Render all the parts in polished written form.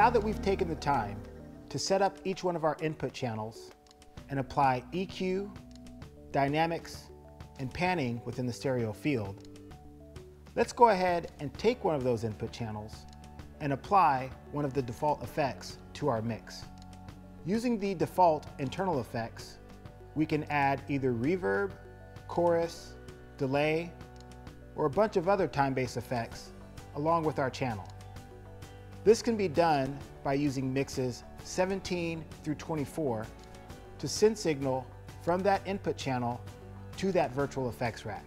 Now that we've taken the time to set up each one of our input channels and apply EQ, dynamics, and panning within the stereo field, let's go ahead and take one of those input channels and apply one of the default effects to our mix. Using the default internal effects, we can add either reverb, chorus, delay, or a bunch of other time-based effects along with our channel. This can be done by using mixes 17 through 24 to send signal from that input channel to that virtual effects rack.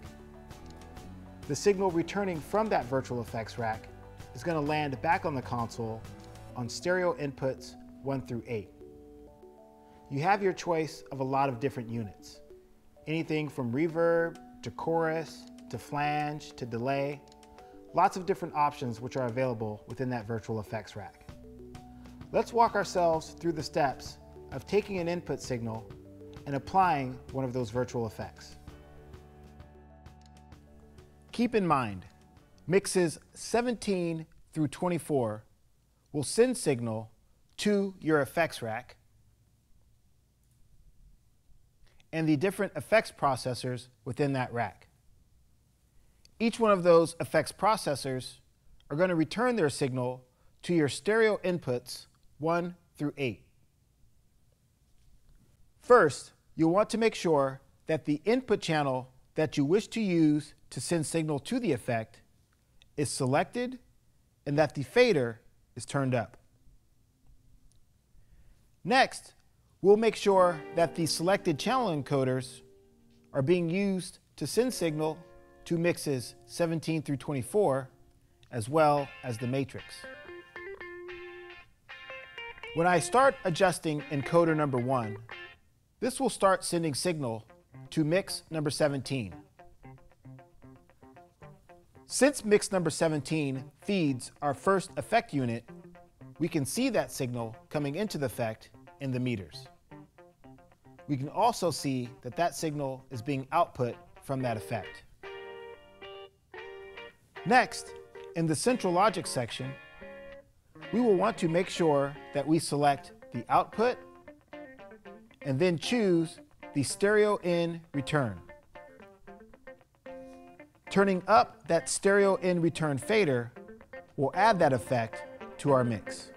The signal returning from that virtual effects rack is going to land back on the console on stereo inputs 1 through 8. You have your choice of a lot of different units, anything from reverb to chorus to flange to delay, lots of different options which are available within that virtual effects rack. Let's walk ourselves through the steps of taking an input signal and applying one of those virtual effects. Keep in mind, mixes 17 through 24 will send signal to your effects rack, and the different effects processors within that rack. Each one of those effects processors are going to return their signal to your stereo inputs 1 through 8. First, you'll want to make sure that the input channel that you wish to use to send signal to the effect is selected and that the fader is turned up. Next, we'll make sure that the selected channel encoders are being used to send signal to mixes 17 through 24, as well as the matrix. When I start adjusting encoder number 1, this will start sending signal to mix number 17. Since mix number 17 feeds our first effect unit, we can see that signal coming into the effect in the meters. We can also see that that signal is being output from that effect. Next, in the central logic section, we will want to make sure that we select the output and then choose the stereo in return. Turning up that stereo in return fader will add that effect to our mix.